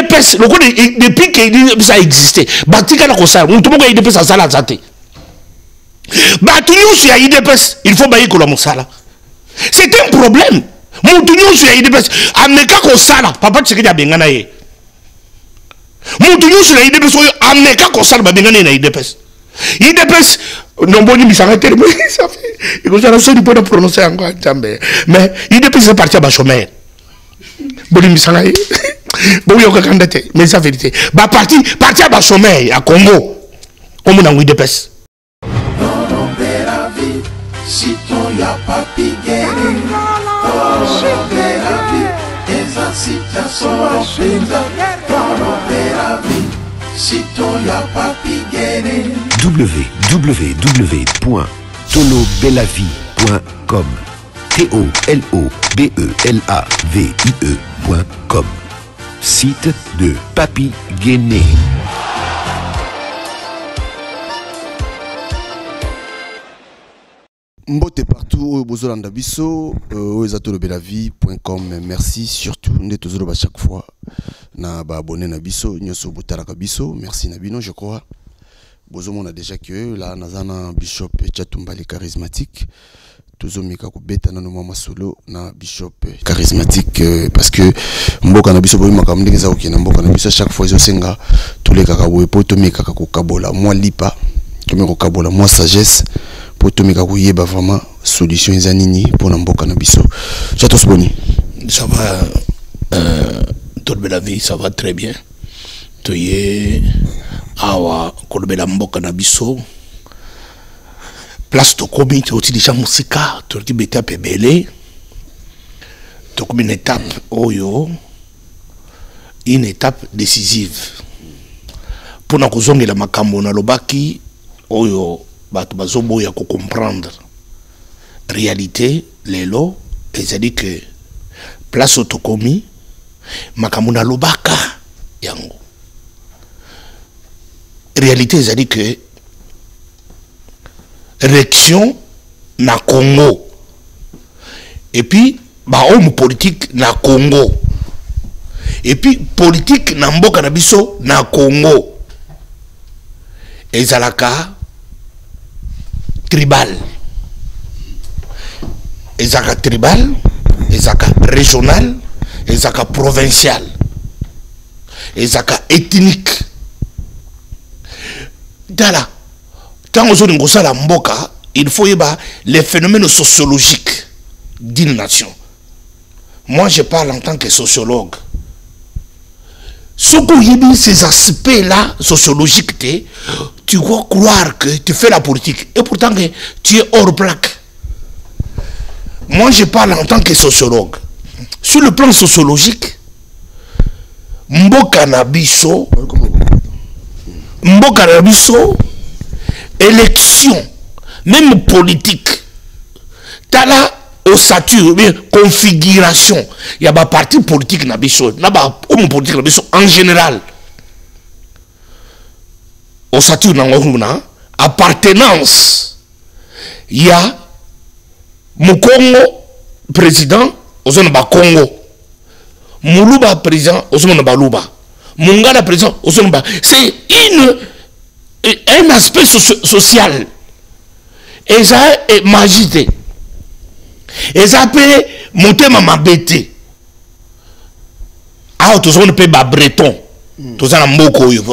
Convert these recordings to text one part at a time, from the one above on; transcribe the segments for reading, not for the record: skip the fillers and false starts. UDPS, depuis que ça existait, il faut bailler que Moussala. C'est un problème. Moutouniou sur UDPS, amener kako sala, papa Tshisekedi a benganaye. Moutouniou sur UDPS, amener kako sala, ba benganaye na UDPS. UDPS, non bon, il s'arrête. Il faut que prononcer encore. Mais UDPS est parti à Bachomère. Bon, il s'arrête. Bon, il y a aucun candidat. Mais c'est la vérité. Bah, parti à Bachomère, à Congo. On m'a dit UDPS. www.tolobelavie.com TOLOBELAVIE.com Site de Papy Guené. Mbote partout, Bousola d'Abissau, Zato de Belavie.com. Merci surtout, nous sommes chaque fois abonnés à Bisso, nous sommes à Bisso. Merci Nabino, je crois. Bozomon a déjà que là, nous avons Bishop Tshatumba le charismatique. Nous sommes à Mungala Solo, na Bishop charismatique parce que nous sommes à Bisso, nous sommes à Bisso, chaque fois, nous sommes à tous les cacaboués, tous les cacaboués, moi, lipa, moi, sagesse. Pour tout le monde, vraiment solution pour nous cannabis. Ça va, Tolobelavie, ça va très bien. Tu es à cannabis. Place Tokomi, tu as déjà musica, tu as dit étape belle. Tu as une étape, une étape décisive. Pour nous, nous avons dit que il faut comprendre la réalité, les lots, c'est-à-dire que place au Tokomi, Makamuna Lobaka, Yango. Réalité, c'est-à-dire que l'élection na Congo. Et puis, homme politique na Congo. Et puis, politique na Mboka na biso na Congo. Et Zalaka. Tribal, ezaka tribal, ezaka régional, ezaka provincial, ezaka ethnique. Dala, quand on zone ngosa la mboka, il faut y avoir les phénomènes sociologiques d'une nation. Moi, je parle en tant que sociologue. Si tu as ces aspects-là, sociologiques, tu vas croire que tu fais la politique. Et pourtant, tu es hors plaque. Moi, je parle en tant que sociologue. Sur le plan sociologique, Mboka Nabiso, élection, même politique, Tala, ossature, configuration. Il y a un parti politique Nabiso, il y a un politique Nabiso en général. Ossature Nangoruna, appartenance. Il y a Mukongo, président, Ozonaba Congo. Moulouba, président, Ozonaba Louba. Mungala, président, Ozonaba. C'est un aspect social. Et ça est magité. Et ça peut monter ma bêté. Ah, tout ça, on peut pas breton. Tout ça, on peut pas breton.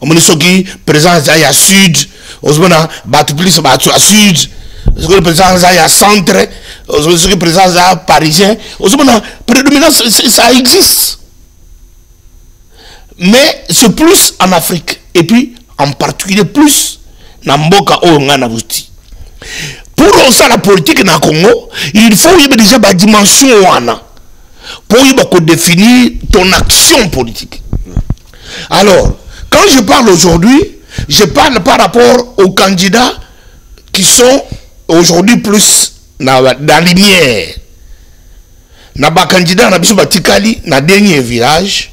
On peut soki présence à sud. On peut pas plus à sud. On peut présence à centre. On peut soki présence à parisien. On peut prédominance, ça existe. Mais c'est plus en Afrique. Et puis, en particulier, plus dans Mboka ou Nganabouti. Pour la politique na Congo, il faut y déjà la dimension wana pour définir ton action politique. Alors, quand je parle aujourd'hui, je parle par rapport aux candidats qui sont aujourd'hui plus dans la lumière. Na ba candidat na biso batikali na dernier village,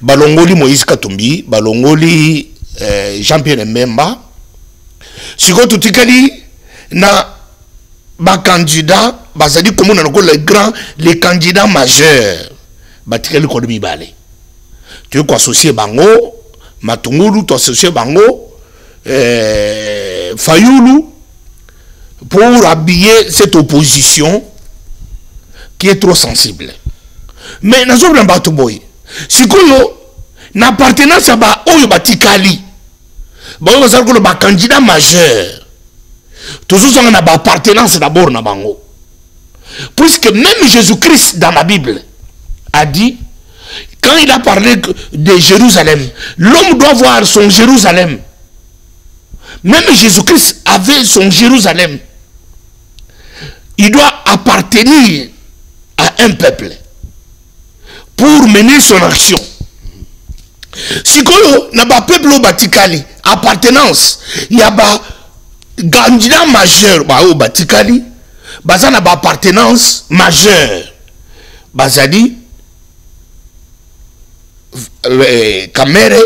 balongoli Moïse Katumbi, balongoli Jean-Pierre Mbemba. Si vous tikali na ba candidat, bah, c'est-à-dire comment on a les grands, les candidats majeurs. batika likolo mibale tu ko associer bango matungulu to associer bango Fayoulou pour habiller cette opposition qui est trop sensible. Mais nous sommes dans le si nous appartenance à Batikali, nous sommes le candidat majeur. Nous avons une appartenance d'abord à Bango. Puisque même Jésus-Christ dans la Bible a dit, quand il a parlé de Jérusalem, l'homme doit voir son Jérusalem. Même Jésus-Christ avait son Jérusalem. Il doit appartenir à un peuple pour mener son action. Si Kolo n'a pas peuple au Batikali, appartenance, il y a un candidat majeur au Batikali, il n'a pas appartenance majeure. Bazali, Kamerhe,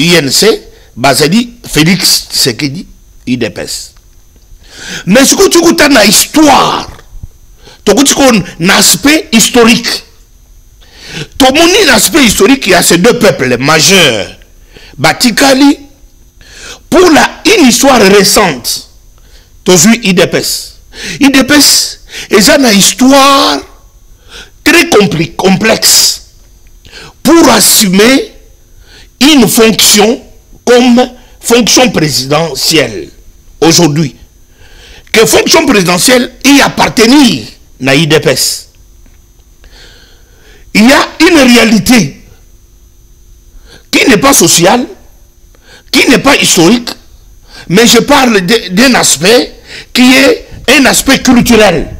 INC, Bazali, Félix Tshatumba, UDPS. Mais ce que tu as dans l'histoire, tu as un aspect historique. Tu as un aspect historique, il y a ces deux peuples majeurs. Batikali, pour une histoire récente, tu as vu UDPS. UDPS, ils ont une histoire très complexe pour assumer une fonction comme fonction présidentielle aujourd'hui. Que fonction présidentielle y appartenir à l'UDPS. Il y a une réalité qui n'est pas sociale, qui n'est pas historique, mais je parle d'un aspect qui est un aspect culturel.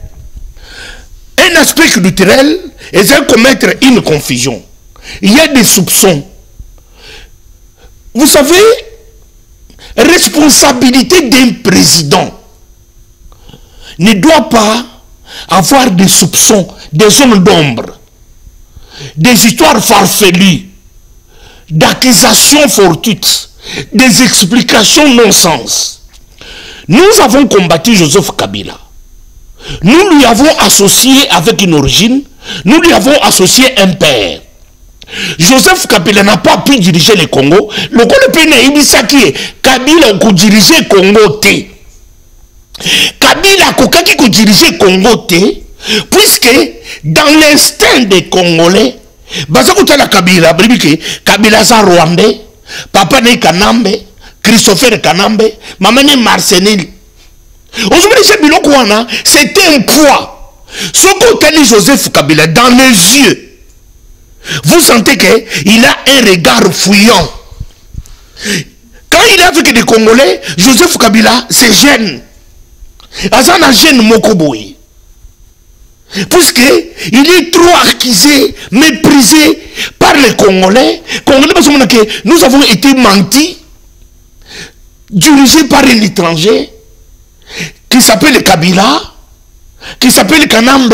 Un aspect culturel, et ça commettre une confusion. Il y a des soupçons. Vous savez, responsabilité d'un président ne doit pas avoir des soupçons, des zones d'ombre, des histoires farfelues, d'accusations fortuites, des explications non-sens. Nous avons combattu Joseph Kabila. Nous lui avons associé avec une origine, nous lui avons associé un père. Joseph Kabila n'a pas pu diriger le Congo. Le Congo, Kabila a dirigé le Congo. Kabila a dirigé le Congo. Puisque dans l'instinct des Congolais, Kabila est rwandais, Papa Kanambe, Christophe Kanambe, Maman Marceline. C'était un poids. Ce côté Joseph Kabila, dans les yeux, vous sentez qu'il a un regard fouillant. Quand il est avec des Congolais, Joseph Kabila se gêne. Azana gêne Mokoboy. Puisqu'il est trop accusé, méprisé par les Congolais. Congolais, que nous avons été mentis, dirigés par un étranger qui s'appelle Kabila, qui s'appelle Kanambe.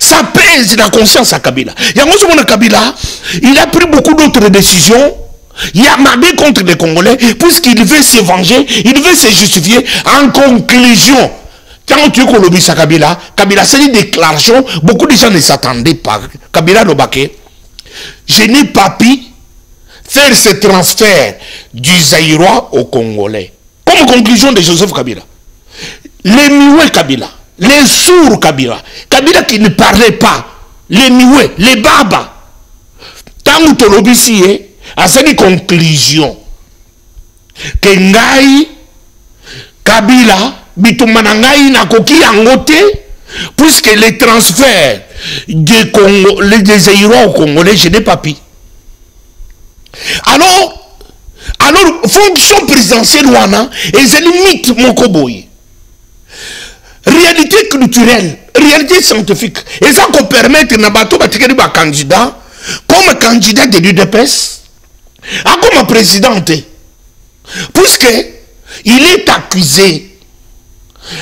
Ça pèse la conscience à Kabila. Kabila, il a pris beaucoup d'autres décisions. Il a marqué contre les Congolais puisqu'il veut se venger, il veut se justifier. En conclusion, quand tu colonises Kabila, Kabila, c'est une déclaration. Beaucoup de gens ne s'attendaient pas. Kabila Nobake, je n'ai pas pu faire ce transfert du Zaïrois au Congolais. Comme conclusion de Joseph Kabila, les muets Kabila, les sourds Kabila, Kabila qui ne parlait pas, les mioués, les babas. Tant que Tolobelavie est à cette conclusion, que Ngaï, Kabila, Bitumanangaï n'a coquille en côté, puisque les transferts des Zaïrois au Congolais, je n'ai pas pu. Alors, fonction présidentielle, Wana, et les limites, Mokoboy. Réalité culturelle, réalité scientifique. Et ça qu'on permet de candidat, comme candidat de l'UDPS, comme présidente. Puisque il est accusé.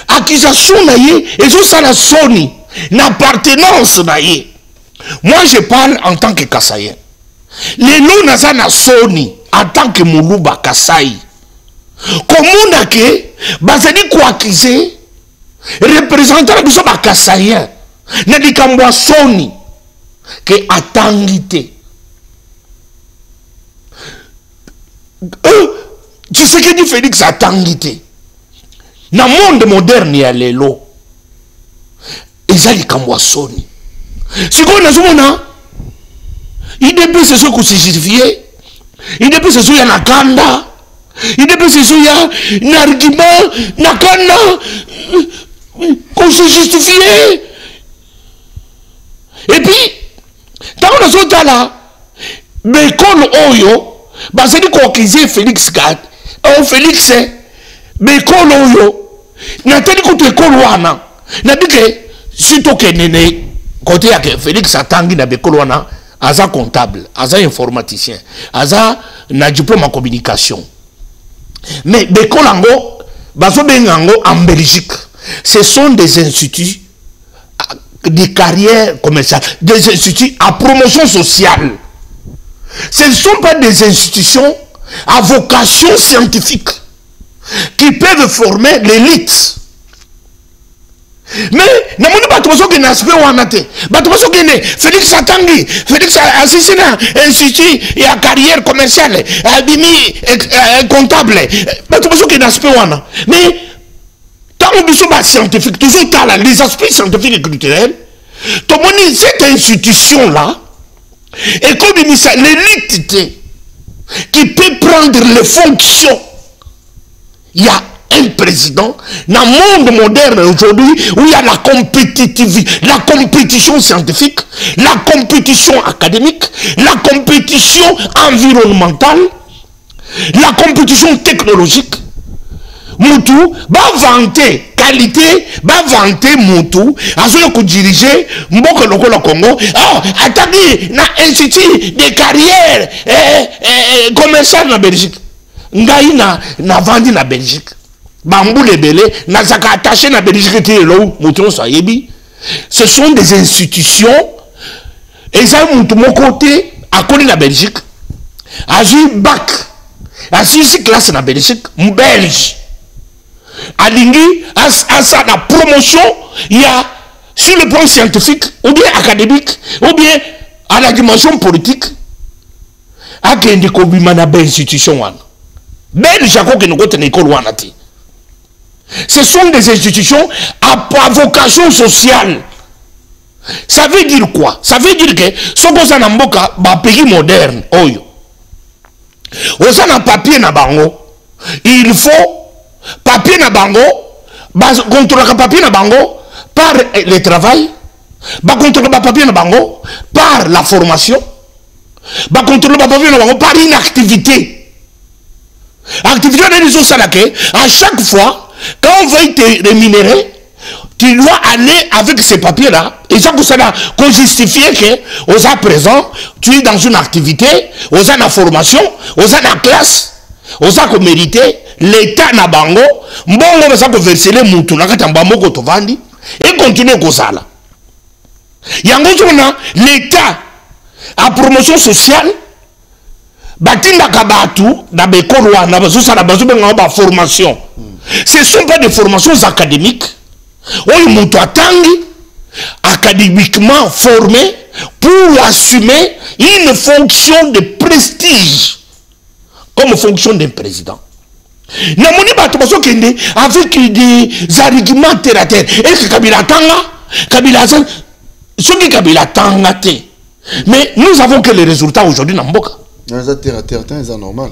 Accusation, et ça la Sony, l'appartenance. Moi, je parle en tant que Kassaïen. Les noms n'ont la Sony, en tant que Moulouba Kassaï. Comment on a que, basé quoi accusé? Représentant la Kassaïen, Nadikambwa Soni, que Attangui. Tu sais que dit Félix Attangui. Dans le monde moderne, il y a les lots. Ils ont les camboissons. C'est quoi, il dépend de ce qu'on se justifie. Il dépend de ce qu'il y a dans le Kanda. Il dépend de ce qu'il y a dans l'argument, dans le Kanda. Qu'on se justifie. Et puis, dans le Zota là, mais quand Oyo, c'est dit qu'on accuse Félix Gat. Oh, Félix, mais quand Oyo, n'attendez qu'on te colwana. N'a dit que, si tu es néné, côté Félix Attangui n'a pas colwana. Aza comptable, aza informaticien, aza na diplôme en communication. Mais Bekolango, Bazobengango en Belgique, ce sont des instituts de carrière commerciale, des instituts à promotion sociale. Ce ne sont pas des institutions à vocation scientifique qui peuvent former l'élite. Mais, nous avons un aspect où on a été. Félix Attangui, Félix Assisina, institut et à carrière commerciale, abimi comptable. Nous avons un aspect où on a. Mais, quand on est scientifique, toujours les aspects scientifiques et culturels, tout le monde, cette institution-là, et comme l'élite qui peut prendre les fonctions, il y a un président dans le monde moderne aujourd'hui où il y a la compétitivité, la compétition scientifique, la compétition académique, la compétition environnementale, la compétition technologique. Moutou va vanter qualité, va vanter Moutou, à ce que diriger Mboko Loko le Congo. Oh, Attangui, na institut de carrière commerciale en Belgique. Ngaï na vendu en Belgique. Bambou Lebele, Nazaka attaché na Belgique, ce sont des institutions, et ça, mon côté, à côté la Belgique, à une bac, à une classe na Belgique, mon belge, à l'ingé, à sa promotion, il y a, sur le plan scientifique, ou bien académique, ou bien à la dimension politique, à qu'il y ait des institutions, belge, à quoi que nous avons une école, ce sont des institutions à vocation sociale. Ça veut dire quoi? Ça veut dire que si on a un pays moderne, on a un papier na bango. Il faut papier na bango, contrôler le papier na bango par le travail, contrôler le papier na bango par la formation, contrôler le papier na bango par une activité. Activité de ressources à chaque fois. Quand on veut te rémunérer, tu dois aller avec ces papiers-là. Et ça, pour justifier que, aux à présent, tu es dans une activité, aux à la formation, aux à la classe, aux à mériter, l'État n'a pas bango, on va verser les moutons, et continuer comme ça. Il y a un jour, l'État, à promotion sociale, Batinda Kabatu, dans les Koroa, dans la formation. Ce ne sont pas des formations académiques. On monte à Tangi, académiquement formé, pour assumer une fonction de prestige, comme fonction d'un président. Nous avons dit avec des arguments terre à terre. Et que Kabila Tanga, Kabila Zan, ce qui Kabila Tanga, mais nous avons que les résultats aujourd'hui dans Mboka. Dans terre à terre, c'est normal.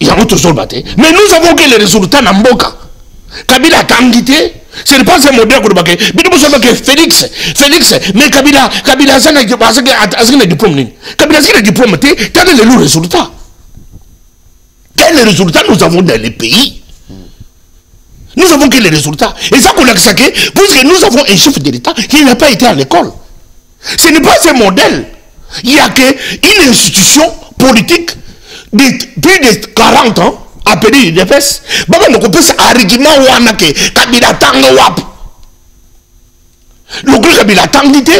Il y a autre chose, mais nous avons que les résultats dans Mboka. Kabila Tangité, ce n'est pas un modèle que nous avons. Mais Félix, mais Kabila a un diplôme. Kabila a un diplôme, tu as des résultats. Quels résultats nous avons dans les pays? Nous avons que les résultats. Et ça, qu'on a saqué, puisque nous avons un chef de l'État qui n'a pas été à l'école. Ce n'est pas un modèle. Il n'y a qu'une institution politique de plus de 40 ans, appelée l'UDPS, on peut argument où on a que Kabila Tanga wap. Le groupe Kabila Tangité,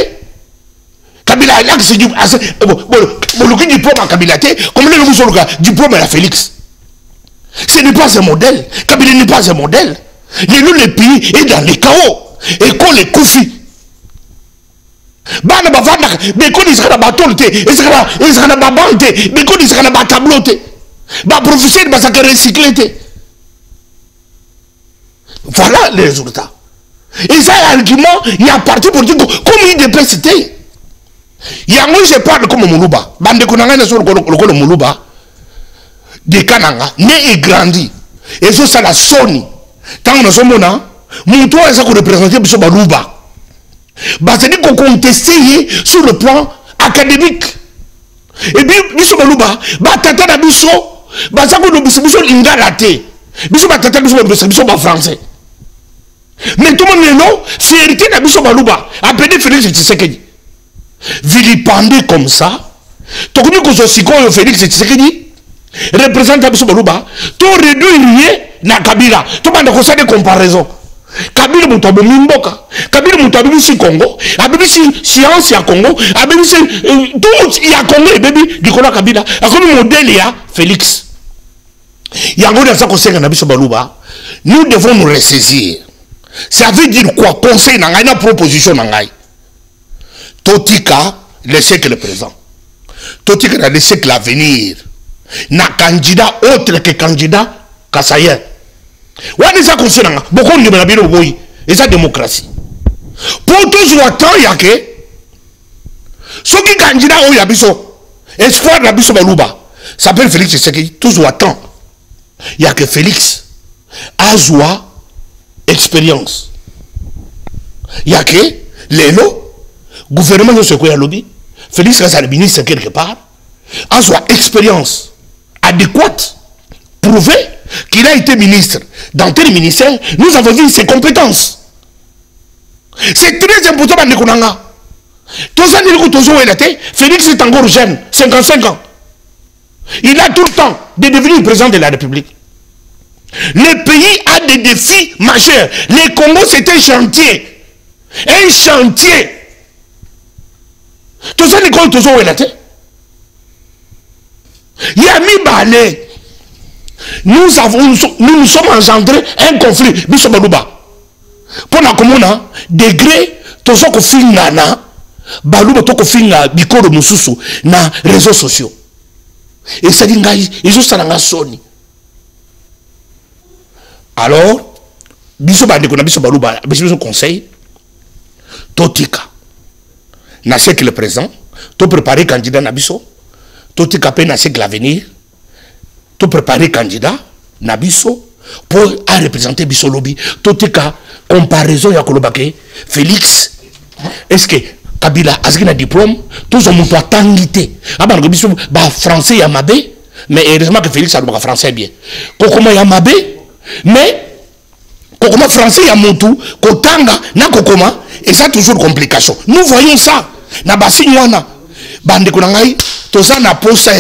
Kabila Tanga, c'est du diplôme à Kabila T, comme le vous diplôme à la Félix. Ce n'est pas un modèle. Kabila n'est pas un modèle. Le pays est dans le chaos. Et qu'on les confie. Bana bavanda bekoni sera baton te ezra babante bekoni sera ba tableau te ba professeur ba saka recycler te. Voilà les résultats. Et ça l'argument il y a parti politique comme il dépeste. Yango je parle comme Muluba. Bande konanga na sur le Muluba. De Kananga né et grandi. Et ça la Sony. Tant nous sommes là, mon toit est à représenter Bishop Baluba. C'est-à-dire qu'on contestait sur le plan académique. Et puis, Bishop Baluba, Tata d'Abisso, Bishop Ingalaté, Bishop Tata d'Abisso français. Mais tout le monde est non, c'est hérité d'Abisso Baluba, appelé Félix Tshisekedi. Vilipendé comme ça, tout le monde est Félix Tshisekedi, représente Abisso Baluba, tout réduit na Kabila. Tout le monde a des comparaisons. Kabila mutabu mimboka, Kabila mutabu si Congo, abibisi science ya Congo, abibisi tout ya Congo et baby dikola Kabila. Akomi modèle ya Félix. Yango na sakosenga na biso baluba. Nous devons nous ressaisir. Ça veut dire quoi? Conseil na ngai na proposition na ngai. Totika le siècle présent. Totika le siècle à venir. Na candidat autre que candidat Kassaye. Wani za kusinanga boko ndimela bino boyi eza démocratie pour toujours attendre yake soki kanjina oya biso espoir na biso baluba s'appelle Félix Tshisekedi toujours attendre yake Félix azwa expérience yake lelo gouvernement no sekoya lobby Félix kasa le ministre quelque part azwa expérience adéquate prouvée qu'il a été ministre. Dans tel ministère, nous avons vu ses compétences. C'est très important. Félix est encore jeune, 55 ans. Il a tout le temps de devenir président de la République. Le pays a des défis majeurs. Les Congos, c'est un chantier. Un chantier. Yami Balé. Nous sommes engendrés un conflit. Bishop Baluba. Pour la commune, degré, tout ce qu'on fait, Baluba, tout ce qu'on fait, Bikoro Moussousou, dans les réseaux sociaux. Et ça dit, ils ont ça dans la Sony. Alors, Bishop Baluba, Bishop conseil, Totika, dans le siècle présent, tout préparer candidat à Bishop, Totika, dans le siècle à venir. Tout préparer candidat, Nabiso, pour représenter Bisso Lobby. Tout est cas, comparaison, Yakolobake, Félix, est-ce que Kabila a un diplôme? Tous ont monté à Tangité. Avant que Bisso, français, il y a Mabé, mais heureusement que Félix a le français bien. Kokoma, il y a Mabé, mais Kokoma français, il y a Montou, Kotanga, na Kokoma, et ça, toujours complication. Nous voyons ça. Nabasi, Nyana, Bande Konangai, Tosa, Naposa,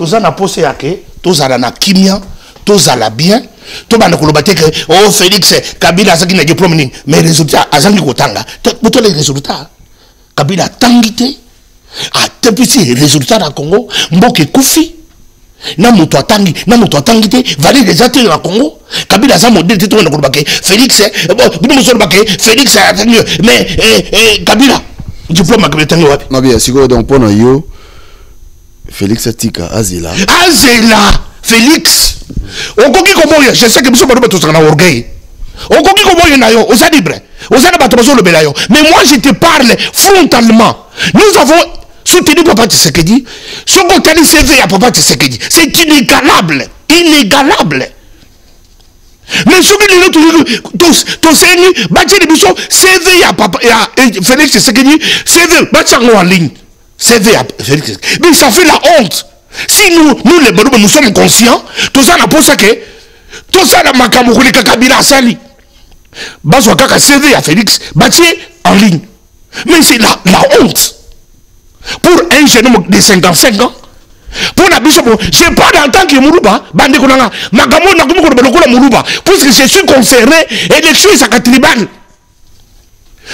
toza na pose yake, toza na kimia, toza la bien, toba na kolobate ke oh Félix Kabila azaki na diplôme nini, mais résultat azangi kotanga. Boto les résultats. Kabila tangité a tepisi résultat na Congo, mboke kufi. Na moto atangi, na moto atangité, valide les attentes na Congo. Kabila za modèle tito na kolobake. Félix bon, bino mosolo bake, Félix a attendu mais Kabila diplôme Kabila tangi wapi? Na bien, siko donc pono yo. Félix Atika, Azela. Azela, Félix. On connaît comment je sais que M. Balouba tout ça n'a orgueil. On connaît comment il y en a eu, aux Adibre, aux Anabatomazos le Belayo. Mais moi je te parle frontalement. Nous avons soutenu Papa Tshisekedi. Ce qu'on t'a dit CV à Papa Tshisekedi, c'est inégalable. Inégalable. Mais ce que nous avons tous, tous les bâtis de Bissot, CV à Papa Félix Tshisekedi, CV, bâtis en ligne. C'est vrai, mais ça fait la honte. Si nous les Balouba, nous sommes conscients, tout ça n'a pas ça que tout ça n'a pas Kamoukouné Kabila Sali. Bazoua Kaka CV à Félix, bâtier en ligne. Mais c'est la honte. Pour un jeune homme de 55 ans, pour la bishop, je n'ai pas d'entendre que Mourouba, Bande Konanga, Magamou Nakoumou Konokola Mourouba, puisque je suis concerné, élection est à tribal.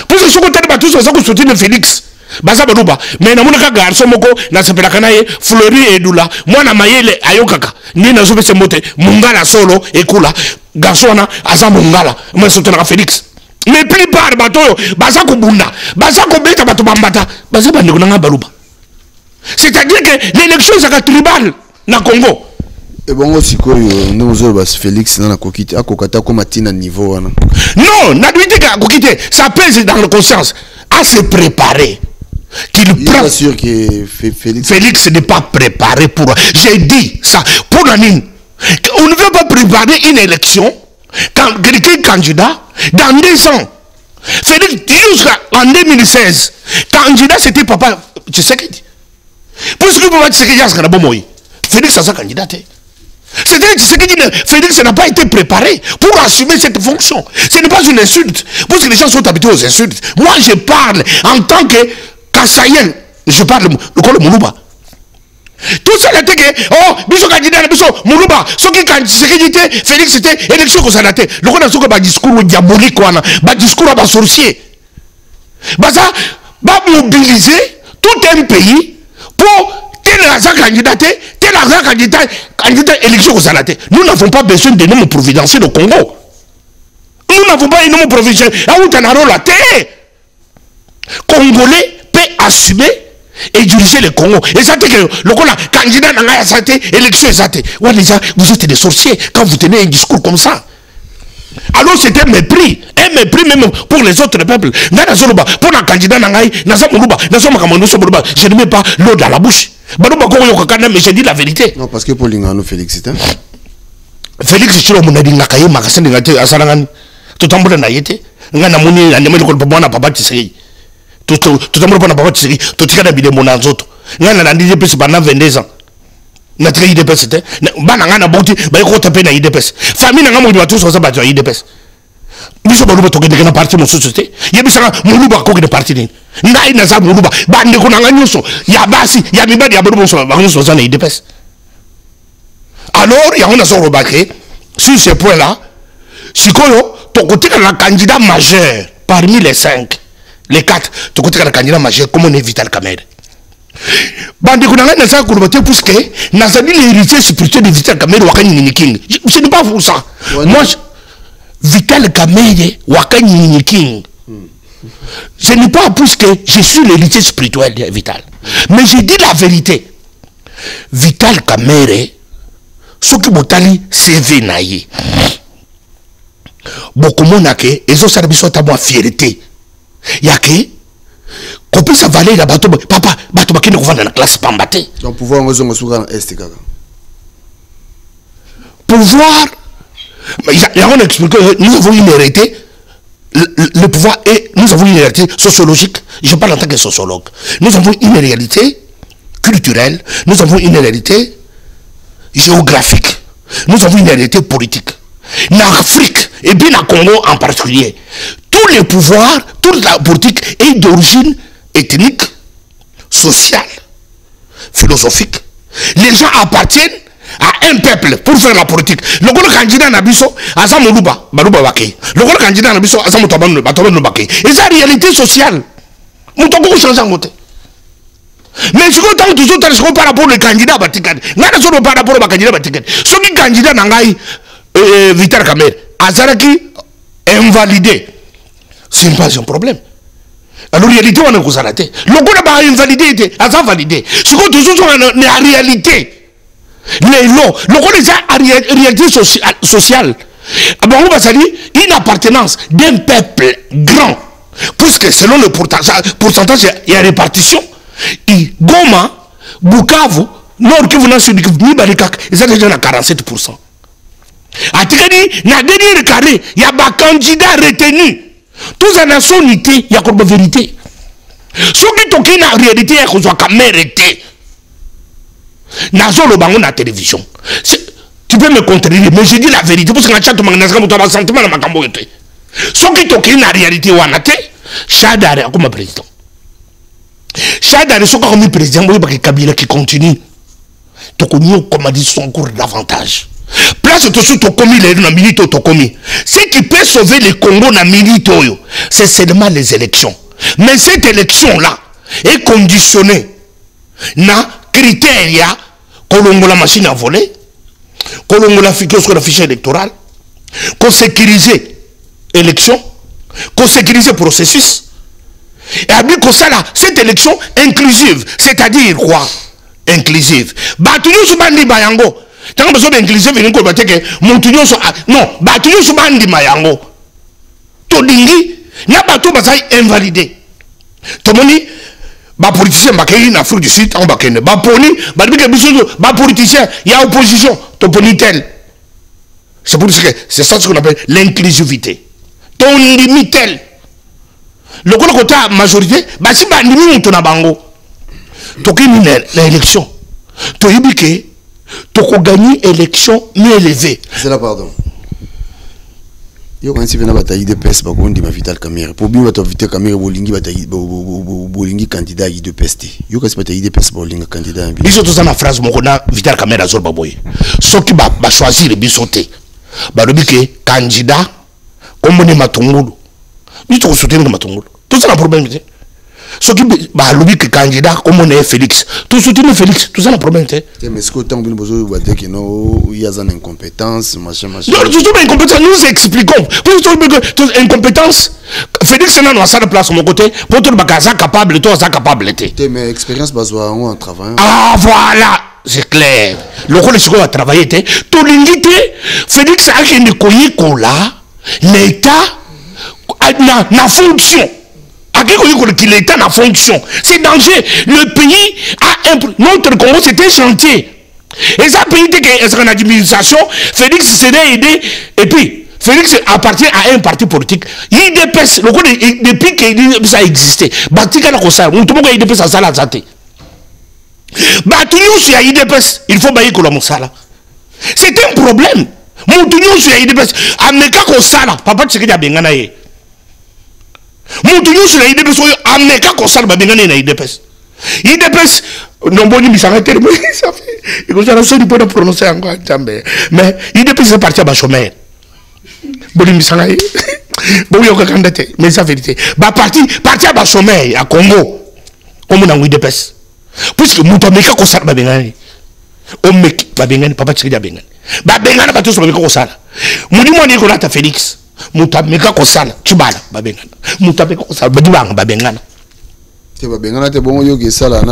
Puisque je suis content de tous ceux qui soutiennent Félix. Baza Baluba, mais na monaka garçon moko na sepela kanaye Fleury Edoula, mwana mayele ayokaka, ni na zobe se mote Mungala Solo ekula, garçon na aza Mungala, mwa sotana Félix. Mais plus par bateau, Bazako Bunda, Bazako Beta Batobambata, Bazaba Ngonanga Baruba. C'est-à-dire que l'élection est tribale dans le Congo. Et bon, si nous avons Félix dans la coquette, à Kokata comme à niveau. Non, n'a dit que coquette, ça pèse dans le conscience, à se préparer. Qu'il prend. Sûr que Félix n'est pas préparé pour. J'ai dit ça pour l'anime. On ne veut pas préparer une élection quand quelqu'un candidat dans 2 ans. Félix, jusqu'en 2016, candidat c'était Papa Tshisekedi. Puisque Papa Tshisekedi a ce qu'on a bon Félix a sa candidaté. C'est-à-dire que Félix n'a pas été préparé pour assumer cette fonction. Ce n'est pas une insulte, parce que les gens sont habitués aux insultes. Moi, je parle en tant que Kassaïen. Je parle de Moulouba. Tout ça, c'est que, oh, Bishop candidat, Bishop Moulouba, ce qui est Félix, c'était élection qu'on s'en a été. Donc, on a un discours diabolique, un discours à sorcier. Ça va mobiliser tout un pays pour. Tel argent candidat élection aux salatés. Nous n'avons pas besoin de noms providentiels au Congo. Nous n'avons pas un nom providentiel. Congolais peut assumer et diriger le Congo. Et ça dit que le candidat n'a pas santé, élection exatée. Vous êtes des sorciers quand vous tenez un discours comme ça. Alors c'est un mépris même pour les autres peuples. Pour un candidat, je ne mets pas l'eau dans la bouche. Mais j'ai dit la vérité. Non, parce que pour l'ingano, Félix, c'est un. Félix, je suis là, mon ami, tout en bon naïté, alors, il y a un remarqué sur ce point-là. Si tu côté un candidat majeur parmi les 5, les 4, tu côté un candidat majeur comme on est Vital Kamerhe. Ce n'est pas pour ça. Moi, Vital Kamerhe Wakani King. Ce n'est pas parce que je suis l'héritier spirituel de Vital. Mais j'ai dit la vérité. Vital Kamerhe, ce qui botali c'est vénaï. Beaucoup monake, ils ont servi soit à moi fierté. Yake, qu'on puisse avaler la bateau. Papa, bateau qui ne gouverne dans la classe pambaté. Donc pouvoir en raison de ce qu'on est pouvoir. Mais on explique que nous avons une hérité, le pouvoir est, nous avons une réalité sociologique, je parle en tant que sociologue, nous avons une réalité culturelle, nous avons une réalité géographique, nous avons une réalité politique. En Afrique, et bien en Congo en particulier, tous les pouvoirs, toute la politique est d'origine ethnique, sociale, philosophique. Les gens appartiennent à un peuple pour faire la politique. Le candidat Nabiso, Azamoulouba, Balouba Baké. Le candidat Nabiso, Azamoutoban, Batoban Baké. Et sa réalité sociale. Nous avons changé en côté. Mais si on t'a toujours dit par rapport au candidat Batikan, n'a pas par rapport au candidat Batikan. Ce qui candidat Nangaï, Vital Kamerhe, Azaraki, invalidé. Ce n'est pas un problème. Alors, la réalité, on a vous arrêté. Le gouvernement a invalidé, Azam validé. Si on toujours dit la réalité, les lots, le réalité sociale, une appartenance d'un peuple grand, puisque selon le pourcentage et la répartition, Goma, Bukavu, Nord Kivu, Nibarikak, ils ont déjà 47%. A Tikani, dans le dernier carré, il y a un candidat retenu. Tous en nation unité, il y a une vérité. Ceux qui ont une réalité, ils ont quand même été. Nazo le bango na télévision. Tu peux me contredire, mais je dis la vérité parce que na chat manganeska muto ba sentiment na makambo yote. Soki toki na réalité wana te, Shadare akoma président. Shadare soka komi président boye ba Kabila qui continue. Tokonyo comme dit son cours davantage. Place Tosu Tokomi le na milito Tokomi. Ce qui peut sauver le Congo na milito yo, c'est seulement les élections. Mais cette élection là est conditionnée na critères, colongo la machine à voler, colongo la fiche électorale, qu'on sécurise l'élection, qu'on sécurise le processus. Et à dire que ça, là, cette élection inclusive, c'est-à-dire quoi? Inclusive. Bah, tout le monde dit Bayango. Tant que vous êtes inclusif, vous ne pouvez pas dire que mon tuyau soit. Non, bah, tout le monde dit Bayango. Tout dingue, il n'y a pas tout ça invalidé. Tout le monde dit, bah, politicien, bah, qu'il y a une Afrique du Sud, en bas, qu'il y a une. Bah, poli, bah, politicien, il y a opposition, tout ponitel. C'est pour ça que c'est ça ce qu'on appelle l'inclusivité. Ton limitel. Le coup de la majorité, bah si bah ni ton abango, l'élection, tu ébiqué, tu gagné l'élection mieux élevée. C'est là pardon. Yo quand si vient la bataille de peste, bah on dit ma Vital Kamerhe. Pour bien battre Vital Kamerhe, bolingi bataille, bolingi candidat de peste. Yo quand si bataille de peste, bolingi candidat. Biso tous en la France, mon gars, Vital Kamerhe azor baboy. Ceux qui bah choisir le bisoté, bah le biqué candidat, comme on est matongolo. Nous sommes soutenus de Matongolo. Tout ça, c'est un problème. Ce qui est candidat, comme on est Félix. Tout soutien Félix, tout ça, c'est un problème. Mais ce que tu as dit, c'est qu'il y a une incompétence, machin, machin. Non, tout ça, incompétence, nous expliquons. Pour tout ça, incompétence, Félix, c'est dans sa place, mon côté, pour tout le bagage capable, tout ça, capable. Mais expérience, c'est un travail. Ah, voilà, c'est clair. Le rôle, c'est qu'on va travailler. Tout l'unité, Félix, c'est un écoïque là, l'État. La fonction. L'État n'a fonction. C'est danger. Le pays a un. Notre Congo, c'était un chantier. Et ça, pays est en administration. Félix serait aidé. Et puis, Félix appartient à un parti politique. UDPS, le coup, depuis que ça existait. Batika n'a pas ça. On trouve que UDPS a ça la santé. Batouillou sur UDPS, il faut bailler Koulamou Sala. C'est un problème. Moutouillou sur UDPS. Ameka Kosala. Papa Tshisekedi a Benganaye. Moutounou sur la IDPS, amené quand on s'en va bien la IDPS. IDPS, non, bon, il s'arrête. Il faut que prononcer encore. Mais IDPS est parti à Bachomère. Bon, il s'arrête. Bon, il y a aucun candidat. Mais c'est la vérité. Parti à Bachomère, à Congo. On m'a dit IDPS. Puisque Moutounou, quand on s'en va bien. On m'a dit, papa, tu es bien. Bah, bien, on va tous sur le Kosala. Moutounou, Nicolas, t'as Félix. Moutameka Kosala, Tchibala, Babengana. Moutameka Kosala, Badouang, Babengana. C'est Babengana, t'es bon, yo, Gesala,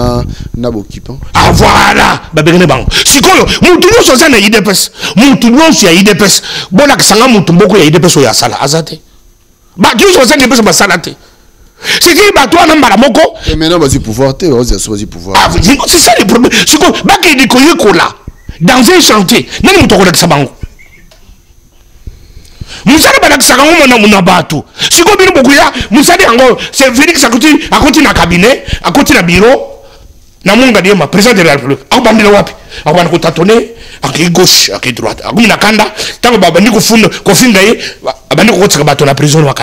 Nabokipan. Ah voilà, Babengana, Bang. Si quoi, Moutounou, Sosana, Idepes. Moutounou, si Idepes. Bolak Sanga, Moutoumoko, Idepes, Oya Sala, Azate. Badiou, Sosana, Idepes, Basalate. C'est qui, Batoua, Namaramoko. Et maintenant, vas-y pouvoir, t'es, vas-y, vas-y pouvoir. Ah, c'est ça le problème. Si quoi, Baké, Nikoye, Kola. Dans un chantier, Nani Moutoukolek Sabango. Moussa si vous avez c'est Félix à côté d'un cabinet, à côté d'un bureau, na mon président de la République, à côté de la à côté gauche, à côté droite, à côté de Kanda, tant que la prison,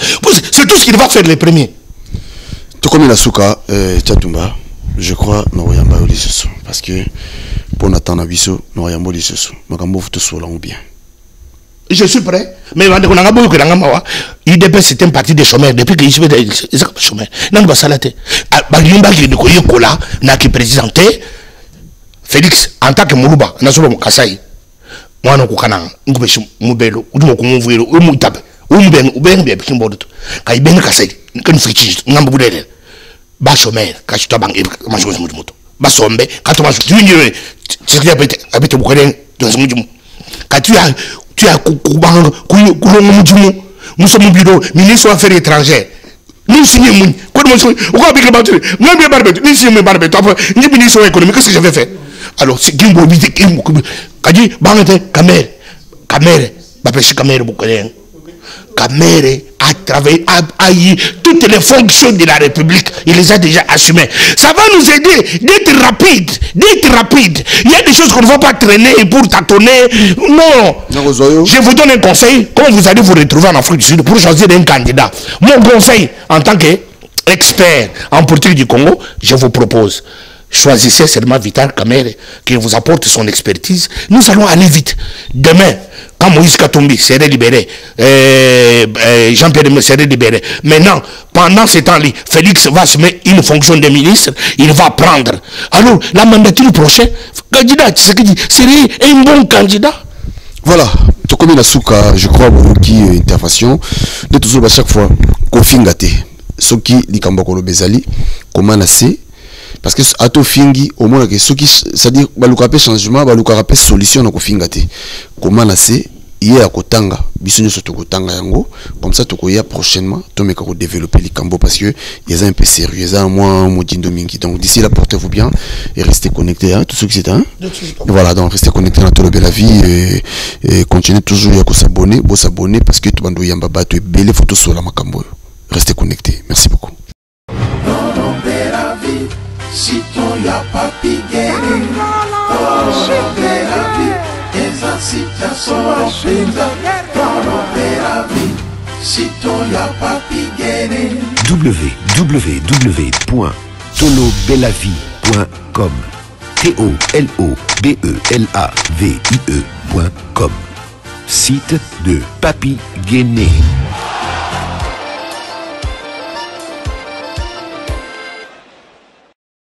c'est tout ce qu'il va faire les premiers. Tout comme la Souka, Tshatumba, je crois, nous voyons pas les sous. Parce que pour attendre Abisso, nous voyons pas les sous. Bien. Je suis prêt. Mais UDPS c'est un parti des chômeurs. Depuis que je suis chômeur, non, pas salaté. Balimba qui est Kola, n'a qui présidenté Félix en tant que Mourouba, n'a solo Kasai. Moi, non, Kokana, Ngubeshum, Moubelo, Udomokumouvélo, Umoutab, Umben, Ubenbe, Kimbord, Kaiben Kasai, Kenfrichis, Namboudel, Bachomère, Kachutabang, Majos Moudmout, Basombe, Katomas, Junior, Tchirabet, Abet Boukaren, Josmoudjum. Quand tu as nous sommes au bureau, ministre des Affaires étrangères. Nous signons, ministre économique, qu'est-ce que j'avais fait? Alors, c'est Gimbo, Kadi, Kamere, Kamere a travaillé, a eu toutes les fonctions de la République, il les a déjà assumées. Ça va nous aider d'être rapide, Il y a des choses qu'on ne va pas traîner pour tâtonner. Non. Je vous donne un conseil. Quand vous allez vous retrouver en Afrique du Sud pour choisir un candidat, mon conseil en tant qu'expert en politique du Congo, je vous propose, choisissez seulement Vital Kamerhe qui vous apporte son expertise. Nous allons aller vite. Demain, quand Moïse Katumbi serait libéré, Jean-Pierre Mbemba serait libéré. Maintenant, pendant ce temps-là, Félix va assumer une fonction de ministre, il va prendre. Alors, la mandature prochaine, candidat, c'est ce qu'il dit, serait un bon candidat. Voilà, Tokomi Nasuka, je crois, qui intervention, de toujours à chaque fois, Kofingate, ce qui Likambakolo Bezali, comment nassé, parce que à Tofingi, au moins, ce qui, c'est-à-dire, Baloukape changement, Baloukape solution à Kofingate, comment nassé, hier à Kotanga, Bissonio sur Tokotanga Yango, comme ça, Tokoya prochainement, Tomekaro développer Likambo, parce que il y a un peu sérieux, il y a un mois, Modindo Mingi. Donc d'ici là, portez-vous bien et restez connectés, hein, tout ce qui c'est, hein. Voilà, donc restez connectés à Tolobelavie et continuez toujours à s'abonner, vous s'abonner, parce que tout le monde y a un baba, tu es belle photo sur la Macambo. Restez connectés, merci beaucoup. Tolobelavie, si ton ya Papy Guené, Tolobelavie. Eza situation apenda Tolobelavie si toya Papy Guené. www.tolobelavie.com TOLOBELAVIE.com Site de Papy Guené.